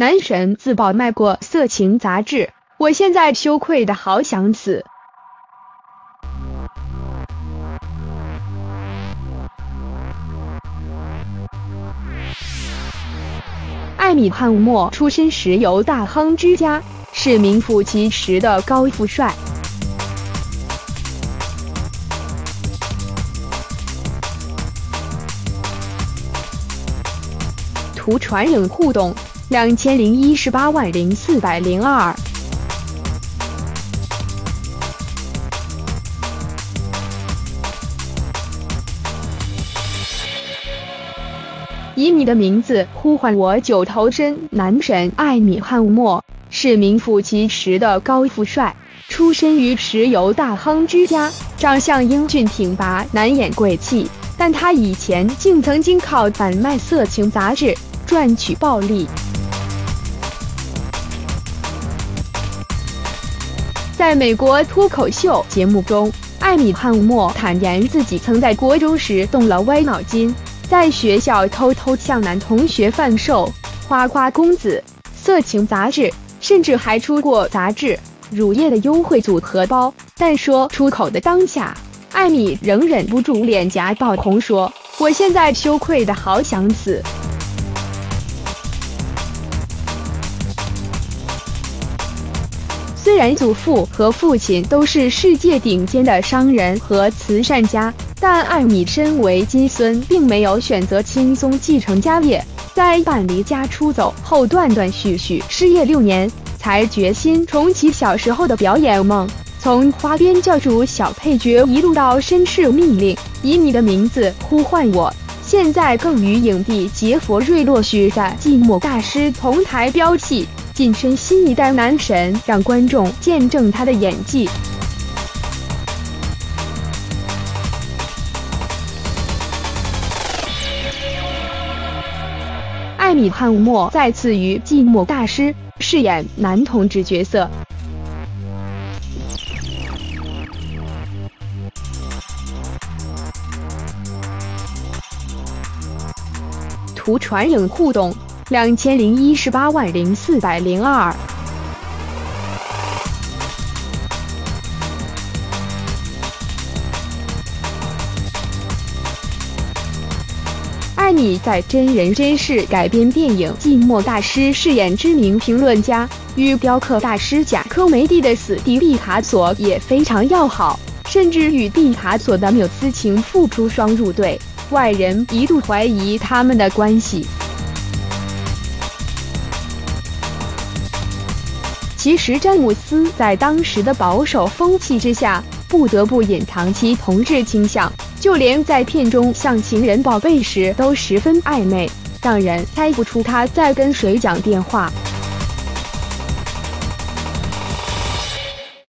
男神自曝卖过色情杂志，我现在羞愧的好想死。艾米汉默出身石油大亨之家，是名副其实的高富帅。图传人互动20180402。以你的名字呼唤我九头身男神艾米汉默，是名副其实的高富帅，出身于石油大亨之家，长相英俊挺拔，难掩贵气。但他以前竟曾经靠贩卖色情杂志赚取暴利。在美国脱口秀节目中，艾米汉默坦言自己曾在国中时动了歪脑筋，在学校偷偷向男同学贩售花花公子、色情杂志，甚至还出过杂志《乳液的优惠》组合包。但说出口的当下，艾米仍忍不住脸颊爆红，说：“我现在羞愧的好想死。”虽然祖父和父亲都是世界顶尖的商人和慈善家，但艾米身为金孙，并没有选择轻松继承家业。在伴离家出走后，断断续续失业6年，才决心重启小时候的表演梦。从花边教主小配角一路到绅士命令，以你的名字呼唤我，现在更与影帝杰佛瑞洛许的寂寞大师同台飙戏，晋升新一代男神，让观众见证他的演技。艾米汉默再次于寂寞大师饰演男同志角色。图传影互动20180402。艾米在真人真事改编电影《寂寞大师》饰演知名评论家，与雕刻大师贾科梅蒂的死敌毕卡索也非常要好，甚至与毕卡索的缪斯情妇出双入对。外人一度怀疑他们的关系，其实詹姆斯在当时的保守风气之下，不得不隐藏其同志倾向，就连在片中向情人报备时都十分暧昧，让人猜不出他在跟谁讲电话。